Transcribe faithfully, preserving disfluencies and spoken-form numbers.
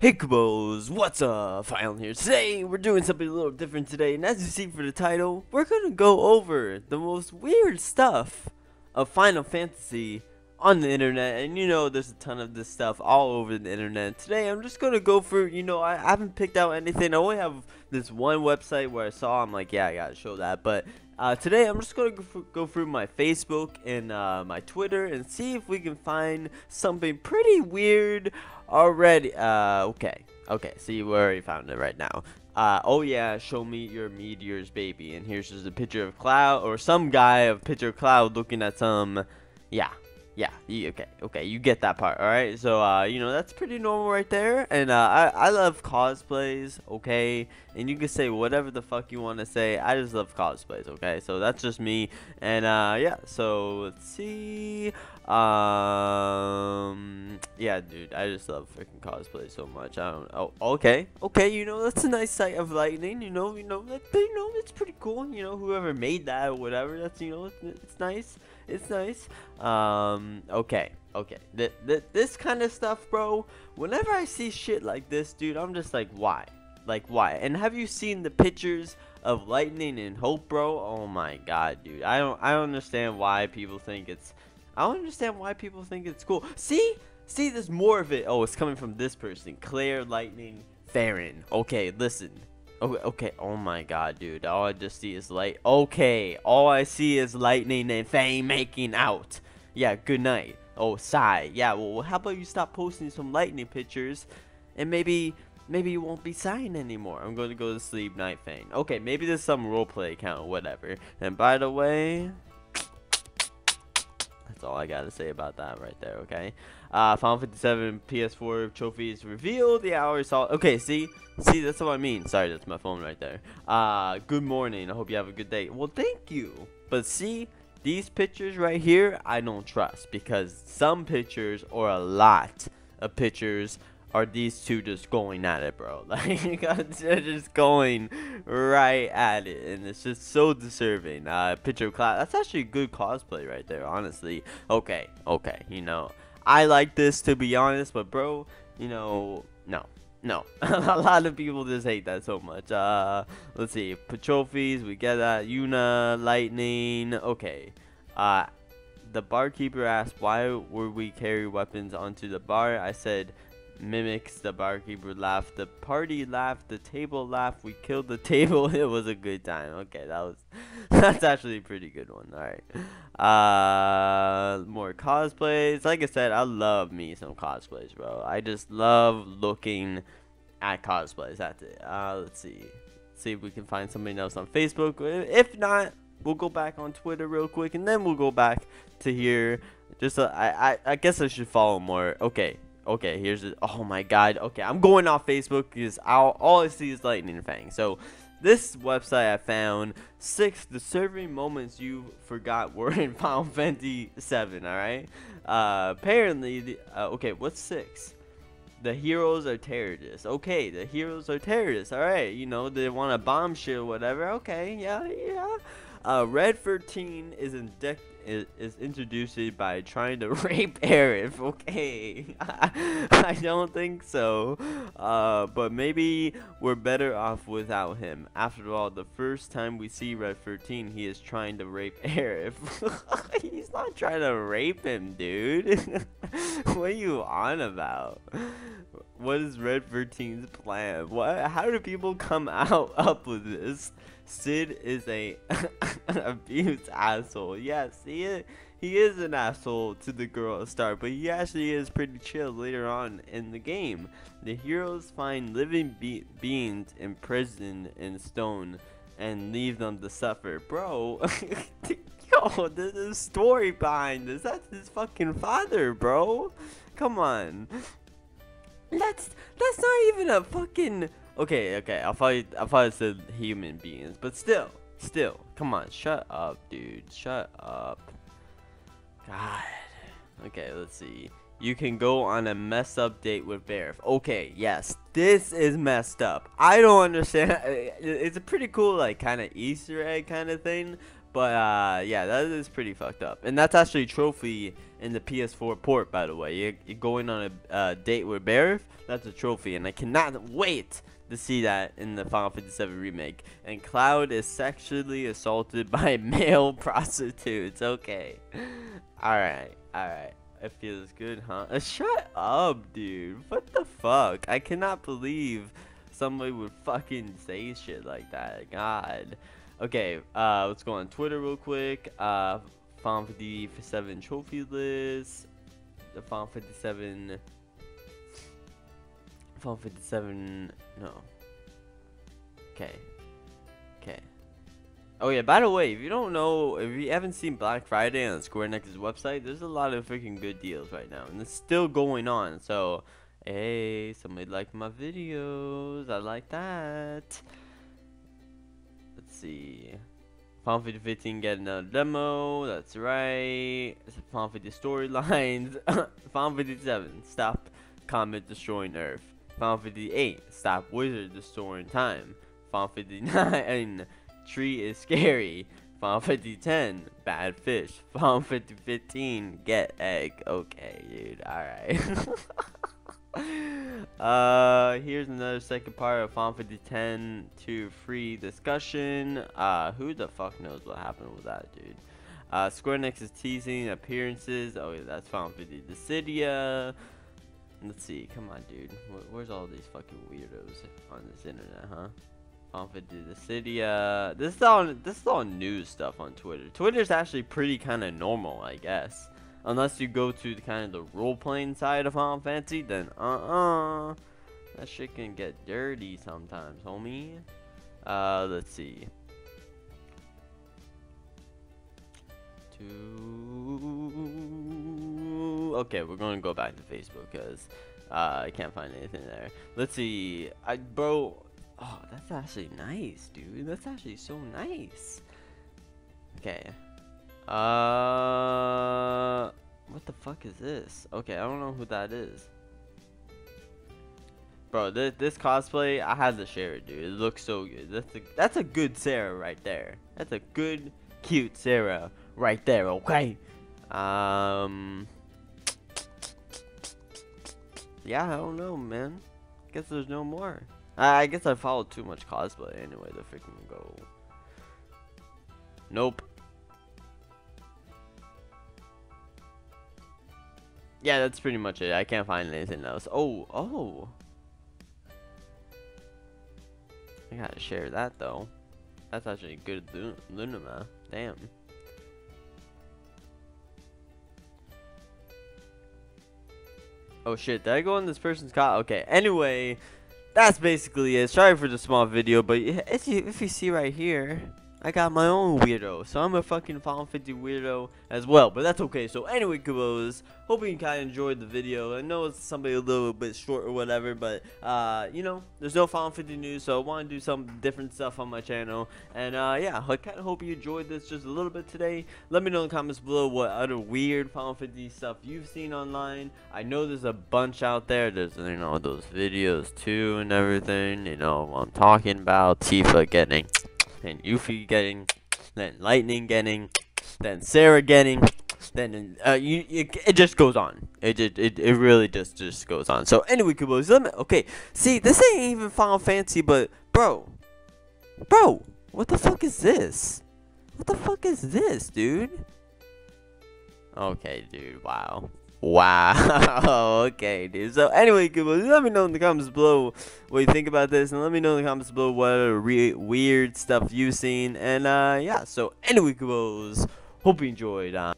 Hey Kupos, what's up? Final here. Today we're doing something a little different today, and as you see for the title, we're gonna go over the most weird stuff of Final Fantasy on the internet. And you know, there's a ton of this stuff all over the internet. Today I'm just gonna go for, you know, I, I haven't picked out anything. I only have this one website where I saw, I'm like, yeah, I gotta show that. But uh, today I'm just gonna go, go through my Facebook and uh, my Twitter and see if we can find something pretty weird. Already, uh, okay, okay, see, we already found it right now. Uh, oh yeah, show me your meteors, baby. And here's just a picture of Cloud, or some guy of picture of Cloud looking at some, yeah, yeah, you, okay, okay, you get that part, alright? So, uh, you know, that's pretty normal right there, and, uh, I, I love cosplays, okay? And you can say whatever the fuck you want to say, I just love cosplays, okay? So that's just me, and, uh, yeah, so, let's see, um yeah, dude, I just love freaking cosplay so much. I don't oh okay okay you know, that's a nice sight of Lightning, you know you know that, you know it's pretty cool, you know, whoever made that or whatever, that's, you know, it's, it's nice, it's nice. Um okay okay th th this kind of stuff, bro, whenever I see shit like this, dude, I'm just like, why? Like, why? And have you seen the pictures of Lightning and Hope, bro? Oh my god, dude, I don't I don't understand why people think it's I don't understand why people think it's cool. See? See, there's more of it. Oh, it's coming from this person. Claire Lightning Farron. Okay, listen. Okay, okay. Oh my god, dude. All I just see is light. Okay. All I see is Lightning and Fang making out. Yeah, good night. Oh, sigh. Yeah, well, how about you stop posting some Lightning pictures? And maybe... Maybe you won't be sighing anymore. I'm going to go to sleep, night, Fang. Okay, maybe there's some roleplay account, whatever. And by the way... That's all I gotta say about that right there, okay? Uh, Final Fantasy seven P S four trophies revealed. The hour is all. Okay, see? See, that's what I mean. Sorry, that's my phone right there. Uh, good morning. I hope you have a good day. Well, thank you. But see, these pictures right here, I don't trust. Because some pictures, or a lot of pictures, are these two just going at it, bro. Like, they're just going right at it, and it's just so disturbing. Uh, picture of Cloud. That's actually good cosplay right there, honestly. Okay, okay, you know, I like this, to be honest, but bro, you know, no. No, a lot of people just hate that so much. Uh, let's see, trophies, we get that, Yuna, Lightning, okay. Uh, the barkeeper asked, why would we carry weapons onto the bar? I said, mimics the barkeeper laugh, the party laugh, the table laugh, we killed the table, it was a good time. Okay, that was that's actually a pretty good one. All right, uh more cosplays. Like I said, I love me some cosplays, bro. I just love looking at cosplays. That's it. Uh let's see see if we can find something else on Facebook. If not, we'll go back on Twitter real quick, and then we'll go back to here. Just uh, I, I I guess I should follow more. Okay. Okay, here's it. Oh my god. Okay, I'm going off Facebook because I'll, all I see is Lightning and Fang. So, this website I found, six disturbing moments you forgot were in Final Fantasy seven, alright? Uh, apparently, the, uh, okay, what's six? The heroes are terrorists. Okay, the heroes are terrorists. Alright, you know, they want to bomb shit or whatever. Okay, yeah, yeah. Uh, Red thirteen is indicted. Is introduced by trying to rape Aerith. Okay, I don't think so, uh, but maybe we're better off without him. After all, the first time we see Red thirteen, he is trying to rape Aerith. He's not trying to rape him, dude. What are you on about? What is Red thirteen's plan? What? How do people come out up with this? Cid is a abused asshole. Yes, he is, he is an asshole to the girl at the start, but he actually is pretty chill later on in the game. The heroes find living be beings imprisoned in stone and leave them to suffer. Bro, yo, there's a story behind this. That's his fucking father, bro. Come on. That's that's not even a fucking okay. Okay, I thought I thought it said human beings, but still, still, come on, shut up, dude, shut up. God. Okay, let's see. You can go on a messed up date with Barret. Okay, yes, this is messed up. I don't understand. It's a pretty cool, like, kind of Easter egg kind of thing, But uh, yeah, that is pretty fucked up. And that's actually a trophy in the P S four port, by the way. You're, you're going on a uh, date with Barret. That's a trophy, and I cannot wait to see that in the Final Fantasy seven remake. And Cloud is sexually assaulted by male prostitutes. Okay. Alright, alright. It feels good, huh? Uh, shut up, dude. What the fuck? I cannot believe somebody would fucking say shit like that. God. Okay, uh, let's go on Twitter real quick. Uh, Final Fantasy seven trophy list. The Final Fantasy seven... Final Fantasy seven... No. Okay. Okay. Oh yeah, by the way, if you don't know, if you haven't seen Black Friday on Square Enix's website, there's a lot of freaking good deals right now, and it's still going on, so, hey, somebody liked my videos, I like that. Let's see, Final Fantasy fifteen get another demo, that's right, Final Fantasy storylines, Final Fantasy seven, stop Comet destroying Earth, Final Fantasy eight, stop Wizard destroying Time, Final Fantasy nine, tree is scary. Final Fantasy ten, bad fish. Final Fantasy fifteen, get egg. Okay, dude. All right. uh, here's another second part of Final Fantasy ten to free discussion. Uh, who the fuck knows what happened with that, dude? Uh, Square Enix is teasing appearances. Oh yeah, that's Final Fantasy Dissidia. Let's see. Come on, dude. Where's all these fucking weirdos on this internet, huh? Final Fantasy the city. Uh, this is all this is all new stuff on Twitter. Twitter's actually pretty kind of normal, I guess, unless you go to the kind of the role playing side of Final Fantasy. Then uh uh, that shit can get dirty sometimes, homie. Uh, let's see. Two. Okay, we're gonna go back to Facebook because uh, I can't find anything there. Let's see. I bro. Oh, that's actually nice, dude. That's actually so nice. Okay. Uh, what the fuck is this? Okay, I don't know who that is. Bro, this, this cosplay, I had to share it, dude. It looks so good. That's a, that's a good Serah right there. That's a good, cute Serah right there, okay? Um, yeah, I don't know, man. Guess there's no more. I guess I followed too much cosplay anyway to freaking go. Nope. Yeah, that's pretty much it. I can't find anything else. Oh, oh. I gotta share that though. That's actually good Lun Lunama. Damn. Oh shit, did I go on this person's cot? Okay, anyway. That's basically it. Sorry for the small video, but if you, if you see right here, I got my own weirdo. So I'm a fucking Final Fantasy weirdo as well, but that's okay. So anyway, Kupos, hope you kind of enjoyed the video. I know it's somebody a little bit short or whatever, but, uh, you know, there's no Final Fantasy news, so I want to do some different stuff on my channel. And, uh, yeah, I kind of hope you enjoyed this just a little bit today. Let me know in the comments below what other weird Final Fantasy stuff you've seen online. I know there's a bunch out there. There's, you know, those videos, too, and everything. You know what I'm talking about. Tifa getting... and Yuffie getting, then Lightning getting, then Serah getting, then uh, you, you, it just goes on. It it it, it really just just goes on. So anyway, Kupos, let me, okay. See, this ain't even Final Fantasy, but bro, bro, what the fuck is this? What the fuck is this, dude? Okay, dude. Wow. Wow. Okay, dude. So anyway, Kupos, let me know in the comments below what you think about this, and let me know in the comments below what other re weird stuff you've seen. And uh, yeah. So anyway, Kupos, hope you enjoyed. Uh